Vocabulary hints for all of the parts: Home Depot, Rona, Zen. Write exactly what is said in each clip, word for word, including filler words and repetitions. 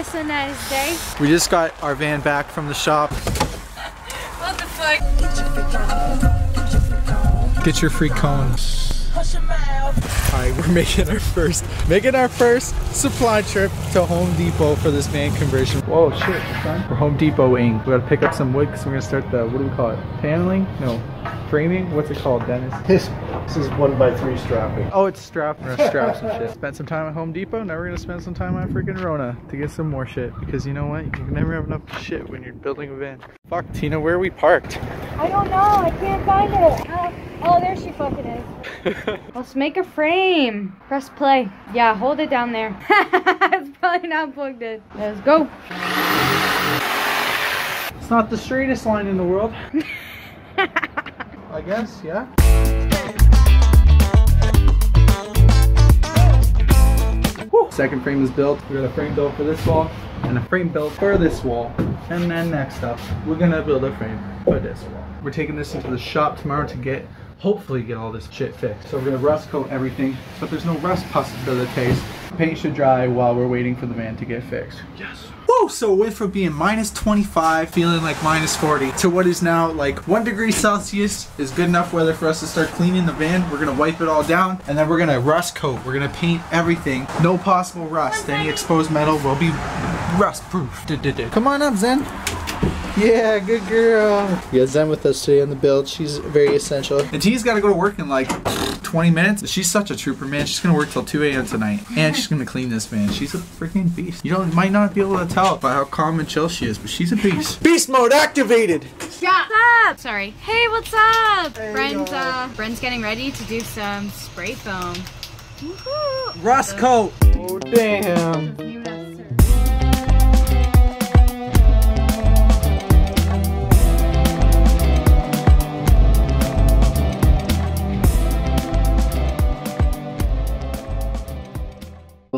It's a nice day. We just got our van back from the shop. What the fuck? Get your free cone. Hush your mouth. Alright, we're making our first making our first supply trip to Home Depot for this van conversion. Whoa, shit, we're Home Depot-ing. We gotta pick up some wood because we're gonna start the, what do we call it? Paneling? No. Framing? What's it called, Dennis? This, this is one by three strapping. Oh, it's strapping. We're gonna strap some shit. Spent some time at Home Depot. Now we're gonna spend some time on freaking Rona to get some more shit. Because you know what? You can never have enough shit when you're building a van. Fuck, Tina, where are we parked? I don't know. I can't find it. Uh, oh, there she fucking is. Let's make a frame. Press play. Yeah, hold it down there. It's probably not plugged in. Let's go. It's not the straightest line in the world. I guess, yeah. Woo. Second frame is built. We got a frame built for this wall and a frame built for this wall. And then next up, we're gonna build a frame for this wall. We're taking this into the shop tomorrow to get, hopefully get all this shit fixed. So we're gonna rust coat everything, so there's no rust possibilities. Paint should dry while we're waiting for the van to get fixed. Yes. Whoa, so it went from being minus twenty-five, feeling like minus forty, to what is now like one degree Celsius is good enough weather for us to start cleaning the van. We're gonna wipe it all down, and then we're gonna rust coat. We're gonna paint everything. No possible rust. Any exposed metal will be rust proof. Come on up, Zen. Yeah, good girl. We got Zen with us today on the build. She's very essential. And T's got to go to work in like twenty minutes. She's such a trooper, man. She's going to work till two A M tonight. And she's going to clean this, man. She's a freaking beast. You don't might not be able to tell by how calm and chill she is, but she's a beast. Beast mode activated. Yeah. What's up? Sorry. Hey, what's up? Hey, Bren's, uh, Bren's getting ready to do some spray foam. Woohoo. Rust coat. Oh, damn.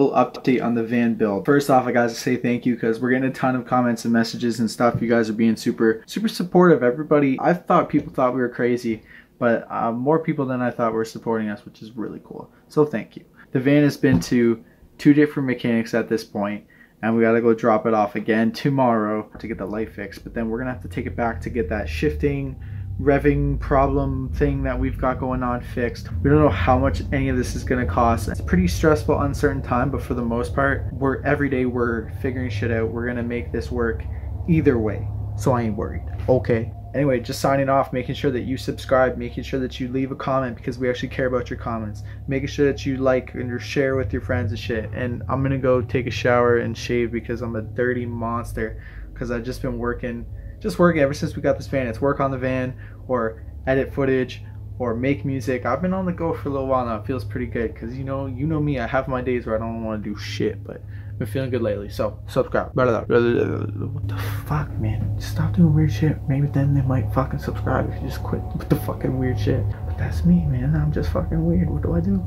Update on the van build. First off, I gotta say thank you because we're getting a ton of comments and messages and stuff. You guys are being super, super supportive. Everybody, I thought people thought we were crazy, but uh, more people than I thought were supporting us, which is really cool. So thank you. The van has been to two different mechanics at this point, and we gotta go drop it off again tomorrow to get the light fixed. But then we're gonna have to take it back to get that shifting, revving problem thing that we've got going on fixed. We don't know how much any of this is going to cost. It's a pretty stressful, uncertain time, but for the most part, we're every day we're figuring shit out. We're going to make this work either way, so I ain't worried. Okay. Anyway, just signing off, making sure that you subscribe, making sure that you leave a comment because we actually care about your comments, making sure that you like and share with your friends and shit. And I'm going to go take a shower and shave because I'm a dirty monster because I've just been working Just working ever since we got this van. It's work on the van, or edit footage, or make music. I've been on the go for a little while now. It feels pretty good, cause you know, you know me. I have my days where I don't want to do shit, but I've been feeling good lately. So subscribe. What the fuck, man? Stop doing weird shit. Maybe then they might fucking subscribe if you just quit with the fucking weird shit. But that's me, man. I'm just fucking weird. What do I do?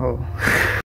Oh.